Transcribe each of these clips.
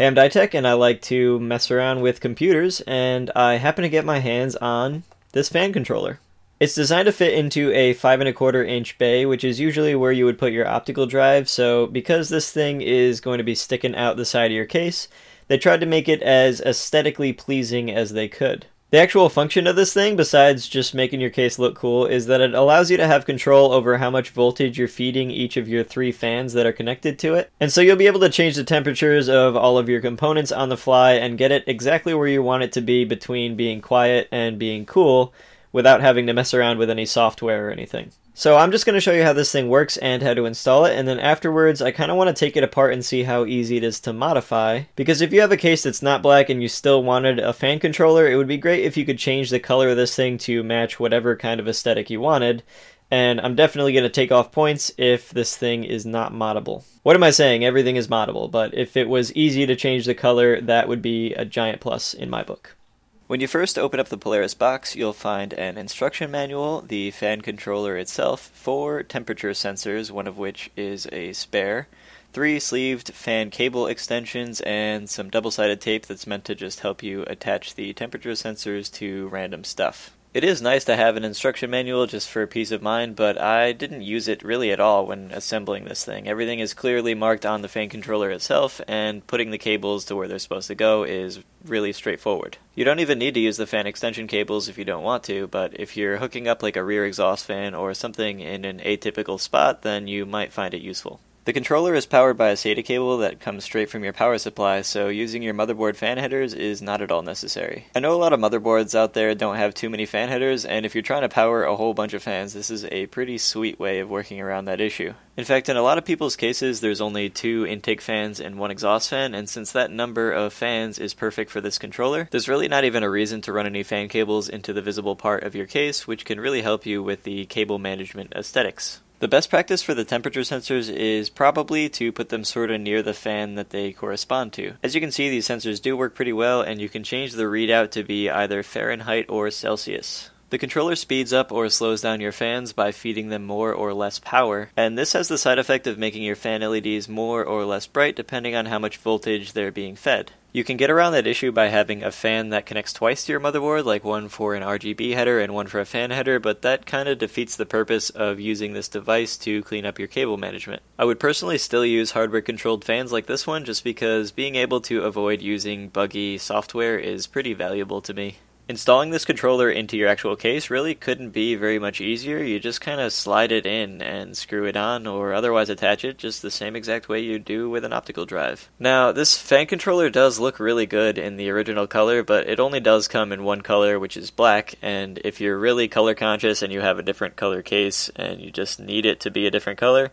Hey, I'm DiTech, and I like to mess around with computers, and I happen to get my hands on this fan controller. It's designed to fit into a 5¼ inch bay, which is usually where you would put your optical drive, so because this thing is going to be sticking out the side of your case, they tried to make it as aesthetically pleasing as they could. The actual function of this thing, besides just making your case look cool, is that it allows you to have control over how much voltage you're feeding each of your 3 fans that are connected to it. And so you'll be able to change the temperatures of all of your components on the fly and get it exactly where you want it to be between being quiet and being cool without having to mess around with any software or anything. So I'm just going to show you how this thing works and how to install it, and then afterwards I kind of want to take it apart and see how easy it is to modify, because if you have a case that's not black and you still wanted a fan controller, it would be great if you could change the color of this thing to match whatever kind of aesthetic you wanted, and I'm definitely going to take off points if this thing is not moddable. What am I saying? Everything is moddable, but if it was easy to change the color, that would be a giant plus in my book. When you first open up the Polariz box, you'll find an instruction manual, the fan controller itself, 4 temperature sensors, one of which is a spare, 3 sleeved fan cable extensions, and some double-sided tape that's meant to just help you attach the temperature sensors to random stuff. It is nice to have an instruction manual just for peace of mind, but I didn't use it really at all when assembling this thing. Everything is clearly marked on the fan controller itself, and putting the cables to where they're supposed to go is really straightforward. You don't even need to use the fan extension cables if you don't want to, but if you're hooking up like a rear exhaust fan or something in an atypical spot, then you might find it useful. The controller is powered by a SATA cable that comes straight from your power supply, so using your motherboard fan headers is not at all necessary. I know a lot of motherboards out there don't have too many fan headers, and if you're trying to power a whole bunch of fans, this is a pretty sweet way of working around that issue. In fact, in a lot of people's cases, there's only 2 intake fans and 1 exhaust fan, and since that number of fans is perfect for this controller, there's really not even a reason to run any fan cables into the visible part of your case, which can really help you with the cable management aesthetics. The best practice for the temperature sensors is probably to put them sort of near the fan that they correspond to. As you can see, these sensors do work pretty well, and you can change the readout to be either Fahrenheit or Celsius. The controller speeds up or slows down your fans by feeding them more or less power, and this has the side effect of making your fan LEDs more or less bright depending on how much voltage they're being fed. You can get around that issue by having a fan that connects twice to your motherboard, like one for an RGB header and one for a fan header, but that kind of defeats the purpose of using this device to clean up your cable management. I would personally still use hardware-controlled fans like this one just because being able to avoid using buggy software is pretty valuable to me. Installing this controller into your actual case really couldn't be very much easier. You just kind of slide it in and screw it on, or otherwise attach it just the same exact way you do with an optical drive. Now, this fan controller does look really good in the original color, but it only does come in one color, which is black, and if you're really color conscious and you have a different color case and you just need it to be a different color,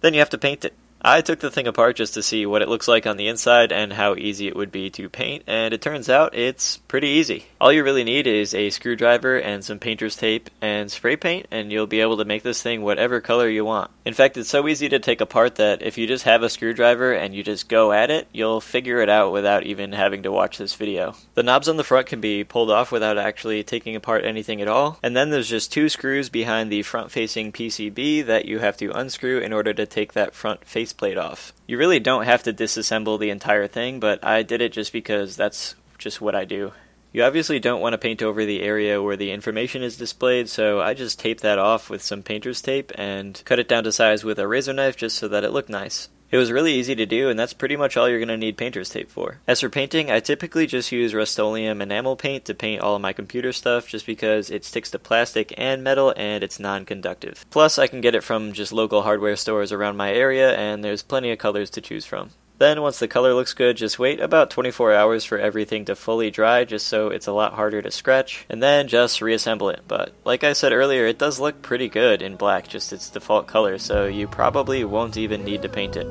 then you have to paint it. I took the thing apart just to see what it looks like on the inside and how easy it would be to paint, and it turns out it's pretty easy. All you really need is a screwdriver and some painter's tape and spray paint, and you'll be able to make this thing whatever color you want. In fact, it's so easy to take apart that if you just have a screwdriver and you just go at it, you'll figure it out without even having to watch this video. The knobs on the front can be pulled off without actually taking apart anything at all, and then there's just 2 screws behind the front-facing PCB that you have to unscrew in order to take that front-facing plate off. You really don't have to disassemble the entire thing, but I did it just because that's just what I do. You obviously don't want to paint over the area where the information is displayed, so I just taped that off with some painter's tape and cut it down to size with a razor knife just so that it looked nice. It was really easy to do, and that's pretty much all you're going to need painter's tape for. As for painting, I typically just use Rust-Oleum enamel paint to paint all of my computer stuff just because it sticks to plastic and metal and it's non-conductive. Plus, I can get it from just local hardware stores around my area, and there's plenty of colors to choose from. Then, once the color looks good, just wait about 24 hours for everything to fully dry just so it's a lot harder to scratch, and then just reassemble it. But like I said earlier, it does look pretty good in black, just its default color, so you probably won't even need to paint it.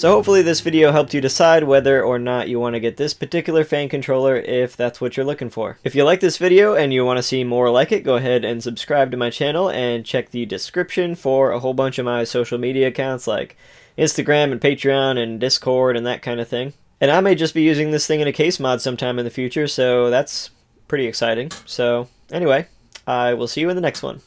So hopefully this video helped you decide whether or not you want to get this particular fan controller if that's what you're looking for. If you like this video and you want to see more like it, go ahead and subscribe to my channel and check the description for a whole bunch of my social media accounts like Instagram and Patreon and Discord and that kind of thing. And I may just be using this thing in a case mod sometime in the future, so that's pretty exciting. So anyway, I will see you in the next one.